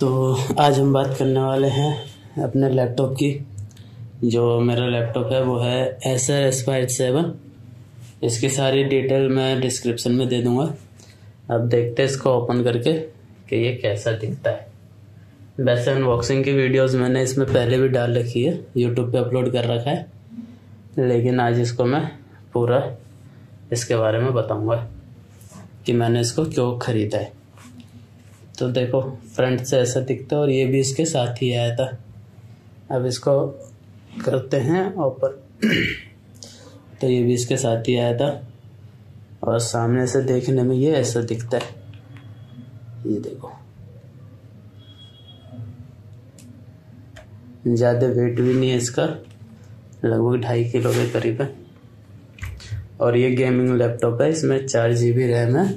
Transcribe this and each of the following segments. तो आज हम बात करने वाले हैं अपने लैपटॉप की। जो मेरा लैपटॉप है वो है एसर एस्पायर 7। इसकी सारी डिटेल मैं डिस्क्रिप्शन में दे दूंगा। अब देखते हैं इसको ओपन करके कि ये कैसा दिखता है। वैसे अनबॉक्सिंग की वीडियोस मैंने इसमें पहले भी डाल रखी है, यूट्यूब पे अपलोड कर रखा है, लेकिन आज इसको मैं पूरा इसके बारे में बताऊंगा कि मैंने इसको क्यों ख़रीदा है। तो देखो फ्रंट से ऐसा दिखता है और ये भी इसके साथ ही आया था। अब इसको करते हैं ऊपर, तो ये भी इसके साथ ही आया था और सामने से देखने में ये ऐसा दिखता है। ये देखो, ज़्यादा वेट भी नहीं है इसका, लगभग 2.5 किलो के करीब है। और ये गेमिंग लैपटॉप है, इसमें 4 GB रैम है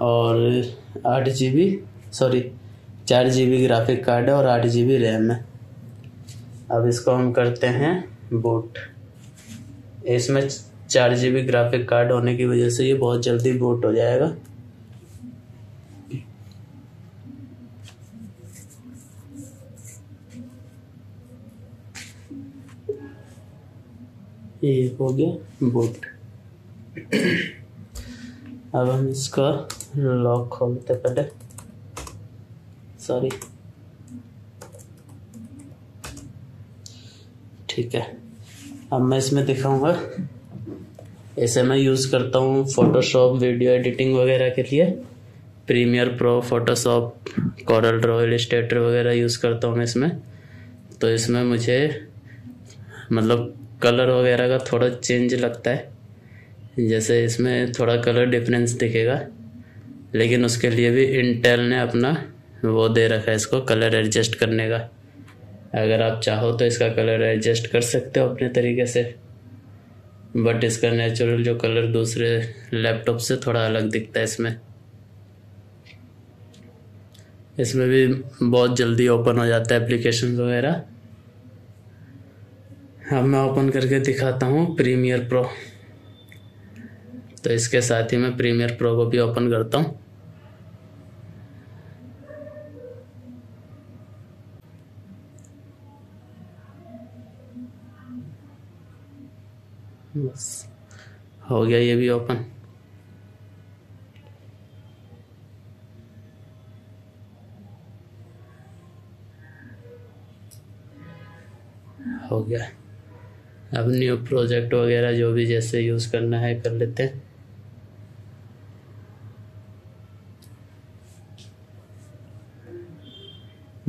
और 4 GB ग्राफिक कार्ड है और 8 GB रैम है। अब इसको हम करते हैं बूट। इसमें 4 GB ग्राफिक कार्ड होने की वजह से ये बहुत जल्दी बूट हो जाएगा। ये हो गया बूट। अब हम इसका लॉक खोलते पहले, सॉरी, ठीक है। अब मैं इसमें दिखाऊंगा ऐसे मैं यूज़ करता हूँ फोटोशॉप वीडियो एडिटिंग वगैरह के लिए। Premiere Pro, Photoshop, Corel Draw, Illustrator वगैरह यूज़ करता हूँ मैं इसमें। तो इसमें मुझे मतलब कलर वगैरह का थोड़ा चेंज लगता है, जैसे इसमें थोड़ा कलर डिफरेंस दिखेगा, लेकिन उसके लिए भी इंटेल ने अपना वो दे रखा है इसको कलर एडजस्ट करने का। अगर आप चाहो तो इसका कलर एडजस्ट कर सकते हो अपने तरीके से, बट इसका नेचुरल जो कलर दूसरे लैपटॉप से थोड़ा अलग दिखता है इसमें। इसमें भी बहुत जल्दी ओपन हो जाता है एप्लीकेशन वगैरह। अब मैं ओपन करके दिखाता हूँ प्रीमियर प्रो। तो इसके साथ ही मैं प्रीमियर प्रो को भी ओपन करता हूँ। बस हो गया ये भी ओपन। हो गया। अब न्यू प्रोजेक्ट वगैरह जो भी जैसे यूज़ करना है कर लेते हैं।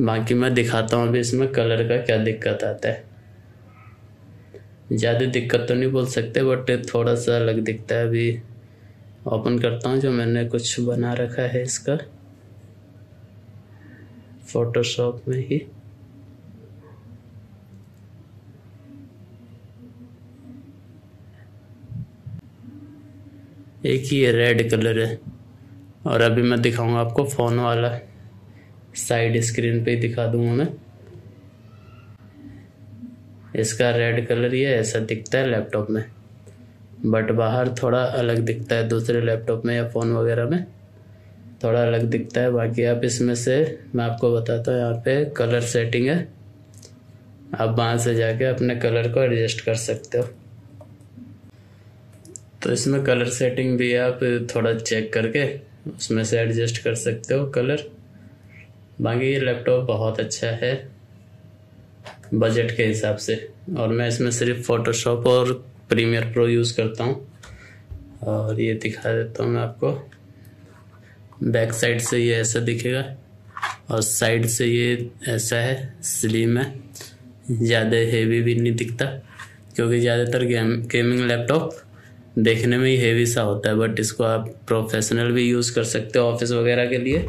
बाकी मैं दिखाता हूँ अभी इसमें कलर का क्या दिक्कत आता है। ज़्यादा दिक्कत तो नहीं बोल सकते, बट थोड़ा सा अलग दिखता है। अभी ओपन करता हूँ, जो मैंने कुछ बना रखा है इसका फोटोशॉप में ही। एक ही रेड कलर है और अभी मैं दिखाऊंगा आपको फ़ोन वाला, साइड स्क्रीन पे ही दिखा दूंगा मैं। इसका रेड कलर ये ऐसा दिखता है लैपटॉप में, बट बाहर थोड़ा अलग दिखता है। दूसरे लैपटॉप में या फ़ोन वगैरह में थोड़ा अलग दिखता है। बाकी आप इसमें से, मैं आपको बताता हूँ, यहाँ पे कलर सेटिंग है, आप वहाँ से जाके अपने कलर को एडजस्ट कर सकते हो। तो इसमें कलर सेटिंग भी आप थोड़ा चेक करके उसमें से एडजस्ट कर सकते हो कलर। बाकी ये लैपटॉप बहुत अच्छा है बजट के हिसाब से, और मैं इसमें सिर्फ फोटोशॉप और प्रीमियर प्रो यूज़ करता हूँ। और ये दिखा देता हूँ मैं आपको, बैक साइड से ये ऐसा दिखेगा और साइड से ये ऐसा है, स्लिम है, ज़्यादा हेवी भी नहीं दिखता, क्योंकि ज़्यादातर गेमिंग लैपटॉप देखने में ही हेवी सा होता है। बट इसको आप प्रोफेशनल भी यूज़ कर सकते हो ऑफिस वगैरह के लिए,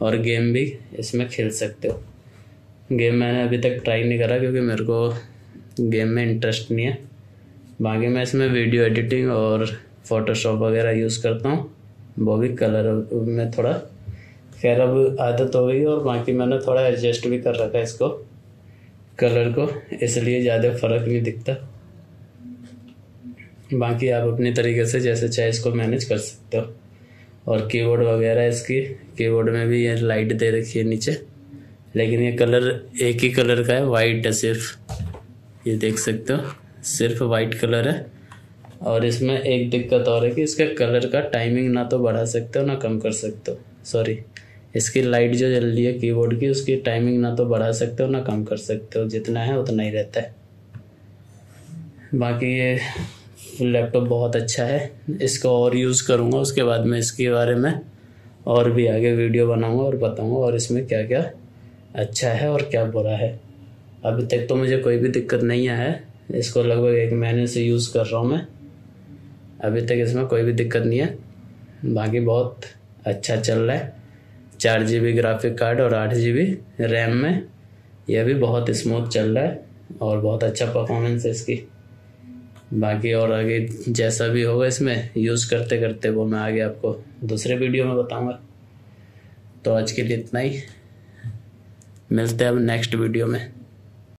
और गेम भी इसमें खेल सकते हो। गेम मैंने अभी तक ट्राई नहीं करा क्योंकि मेरे को गेम में इंटरेस्ट नहीं है। बाकी मैं इसमें वीडियो एडिटिंग और फोटोशॉप वगैरह यूज़ करता हूँ, वो भी कलर में थोड़ा, खैर अब आदत हो गई। और बाकी मैंने थोड़ा एडजस्ट भी कर रखा है इसको कलर को, इसलिए ज़्यादा फ़र्क नहीं दिखता। बाकी आप अपने तरीके से जैसे चाहे इसको मैनेज कर सकते हो। और कीबोर्ड वगैरह, इसकी कीबोर्ड में भी ये लाइट दे रखी है नीचे, लेकिन ये कलर एक ही कलर का है, वाइट है सिर्फ, ये देख सकते हो सिर्फ वाइट कलर है। और इसमें एक दिक्कत और है कि इसका कलर का टाइमिंग ना तो बढ़ा सकते हो ना कम कर सकते हो, सॉरी इसकी लाइट जो जल रही है कीबोर्ड की उसकी टाइमिंग ना तो बढ़ा सकते हो ना कम कर सकते हो, जितना है उतना ही रहता है। बाकी ये लैपटॉप बहुत अच्छा है, इसको और यूज़ करूँगा, उसके बाद मैं इसके बारे में और भी आगे वीडियो बनाऊँगा और बताऊँगा और इसमें क्या क्या अच्छा है और क्या बुरा है। अभी तक तो मुझे कोई भी दिक्कत नहीं आया है, इसको लगभग एक महीने से यूज़ कर रहा हूँ मैं, अभी तक इसमें कोई भी दिक्कत नहीं है। बाकी बहुत अच्छा चल रहा है, 4 GB ग्राफिक कार्ड और 8 GB रैम में यह भी बहुत स्मूथ चल रहा है और बहुत अच्छा परफॉर्मेंस है इसकी। बाकी और आगे जैसा भी होगा इसमें यूज़ करते करते वो मैं आगे आपको दूसरे वीडियो में बताऊंगा। तो आज के लिए इतना ही, मिलते हैं अब नेक्स्ट वीडियो में।